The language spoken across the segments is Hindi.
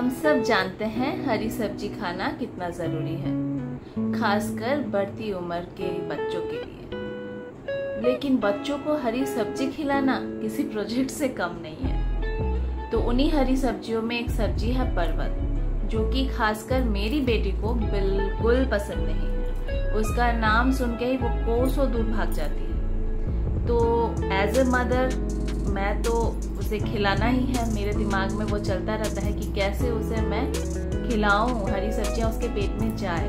हम सब जानते हैं हरी सब्जी खाना कितना ज़रूरी है, खासकर बढ़ती उम्र के बच्चों के लिए। लेकिन बच्चों को हरी सब्जी खिलाना किसी प्रोजेक्ट से कम नहीं है। तो उन्हीं हरी सब्जियों में एक सब्जी है परवल, जो कि खासकर मेरी बेटी को बिल्कुल पसंद नहीं। उसका नाम सुन के ही वो कोसों दूर भाग जाती है। तो एज ए मदर मैं तो उसे खिलाना ही है। मेरे दिमाग में वो चलता रहता है कि कैसे उसे मैं खिलाऊं, हरी सब्जियां उसके पेट में जाए।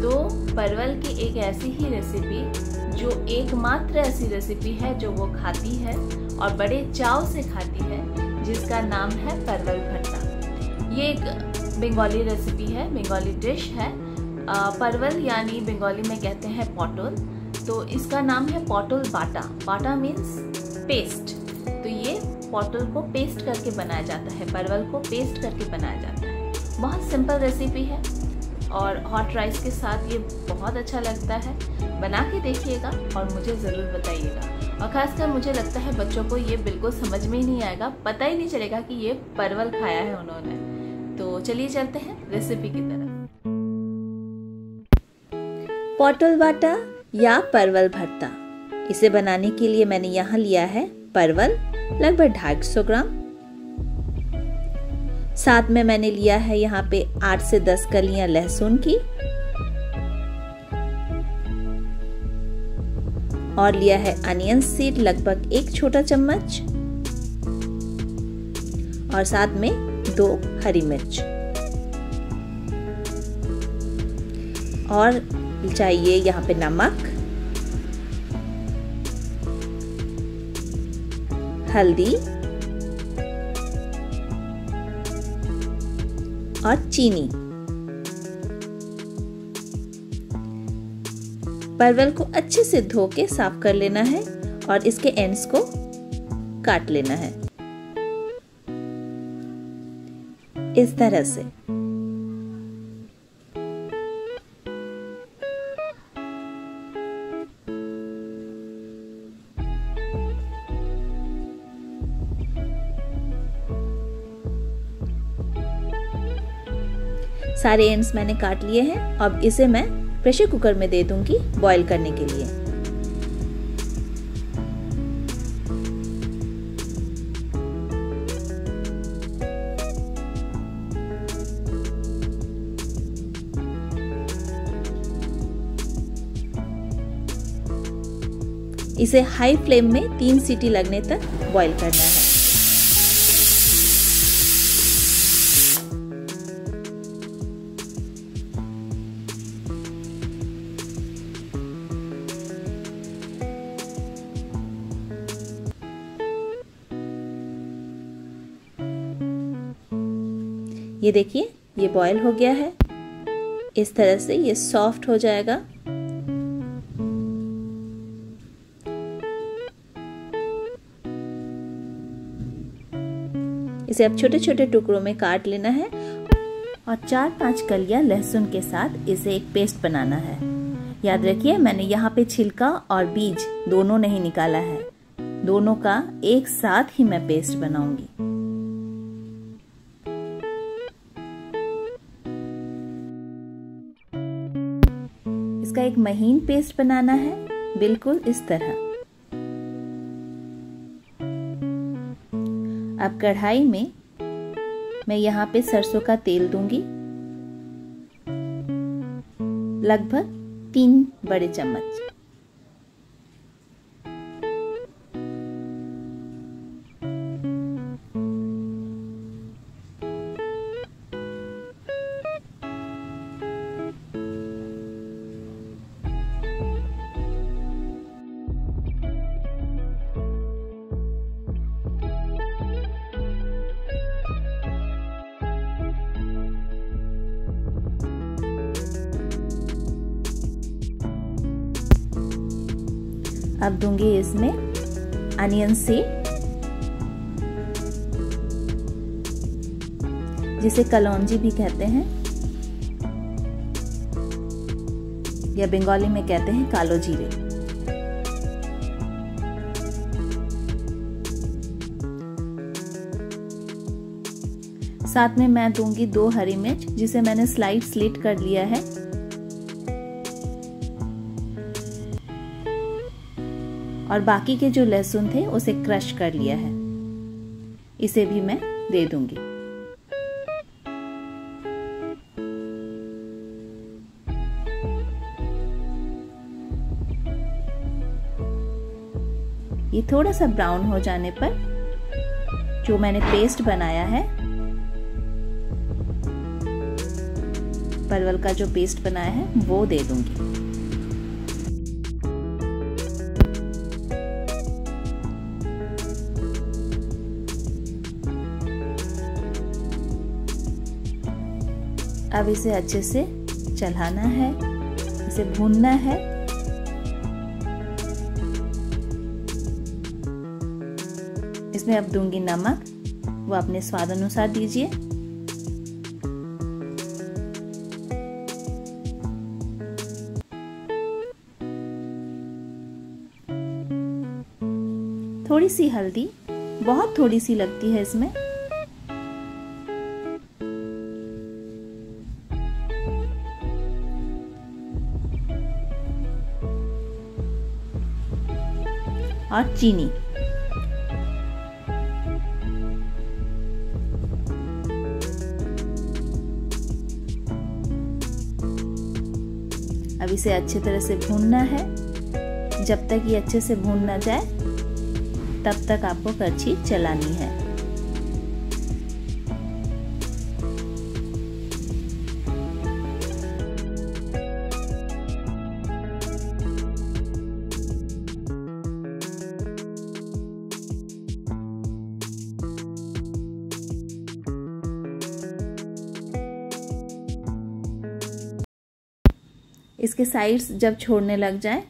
तो परवल की एक ऐसी ही रेसिपी, जो एकमात्र ऐसी रेसिपी है जो वो खाती है और बड़े चाव से खाती है, जिसका नाम है परवल भरता। ये एक बंगाली रेसिपी है, बंगाली डिश है। परवल यानी बंगाली में कहते हैं पोटोल, तो इसका नाम है पोटोल बाटा। Bata means paste. तो ये पोटल को पेस्ट करके बनाया जाता है, परवल को पेस्ट करके बनाया जाता है। बहुत सिंपल रेसिपी है और हॉट राइस के साथ ये बहुत अच्छा लगता है। बना के देखिएगा और मुझे ज़रूर बताइएगा। और ख़ासकर मुझे लगता है बच्चों को ये बिल्कुल समझ में ही नहीं आएगा, पता ही नहीं चलेगा कि ये परवल खाया है उन्होंने। तो चलिए चलते हैं रेसिपी की तरफ। पोटल बाटा या परवल भरता, इसे बनाने के लिए मैंने यहाँ लिया है परवल लगभग 250 ग्राम। साथ में मैंने लिया है यहाँ पे 8 से 10 कलियां लहसुन की और लिया है अनियन सीड लगभग 1 छोटा चम्मच और साथ में 2 हरी मिर्च। और चाहिए यहाँ पे नमक, हल्दी और चीनी। परवल को अच्छे से धो के साफ कर लेना है और इसके एंड्स को काट लेना है इस तरह से। सारे एंड्स मैंने काट लिए हैं। अब इसे मैं प्रेशर कुकर में दे दूंगी बॉईल करने के लिए। इसे हाई फ्लेम में 3 सीटी लगने तक बॉईल करना है। ये देखिए ये बॉयल हो गया है। इस तरह से ये सॉफ्ट हो जाएगा। इसे अब छोटे छोटे टुकड़ों में काट लेना है और 4-5 कलियां लहसुन के साथ इसे एक पेस्ट बनाना है। याद रखिए मैंने यहाँ पे छिलका और बीज दोनों नहीं निकाला है, दोनों का एक साथ ही मैं पेस्ट बनाऊंगी। इसका एक महीन पेस्ट बनाना है, बिल्कुल इस तरह। अब कढ़ाई में मैं यहाँ पे सरसों का तेल दूंगी लगभग 3 बड़े चम्मच। अब दूंगी इसमें अनियन सीड, जिसे कलौंजी भी कहते हैं या बंगाली में कहते हैं कालो जीरे। साथ में मैं दूंगी 2 हरी मिर्च जिसे मैंने स्लाइट कर लिया है। और बाकी के जो लहसुन थे उसे क्रश कर लिया है, इसे भी मैं दे दूंगी। ये थोड़ा सा ब्राउन हो जाने पर जो मैंने पेस्ट बनाया है, परवल का जो पेस्ट बनाया है वो दे दूंगी। अब इसे अच्छे से चलाना है, इसे भूनना है। इसमें अब दूंगी नमक, वो अपने स्वाद अनुसार दीजिए। थोड़ी सी हल्दी, बहुत थोड़ी सी लगती है इसमें। और चीनी, अब इसे अच्छे तरह से भूनना है। जब तक ये अच्छे से भून ना जाए तब तक आपको करछी चलानी है। इसके साइड्स जब छोड़ने लग जाए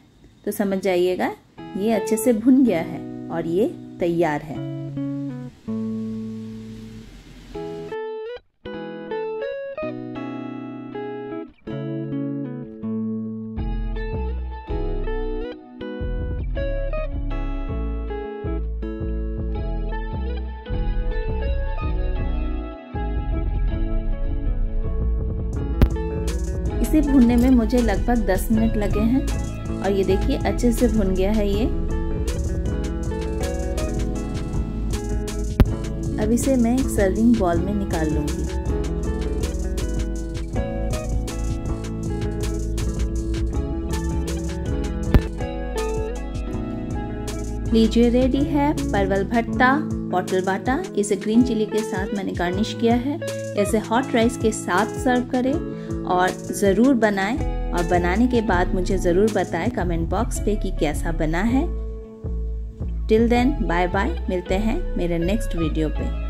तो समझ जाइएगा ये अच्छे से भुन गया है और ये तैयार है। इसे भुनने में मुझे लगभग 10 मिनट लगे हैं और ये देखिए अच्छे से भुन गया है ये। अब इसे मैं एक सर्विंग बॉल में निकाल लूंगी। लीजिए, रेडी है परवल भरता पोटोल बाटा। इसे ग्रीन चिली के साथ मैंने गार्निश किया है। इसे हॉट राइस के साथ सर्व करें और ज़रूर बनाएं और बनाने के बाद मुझे ज़रूर बताएं कमेंट बॉक्स पे कि कैसा बना है। टिल देन बाय बाय, मिलते हैं मेरे नेक्स्ट वीडियो पे।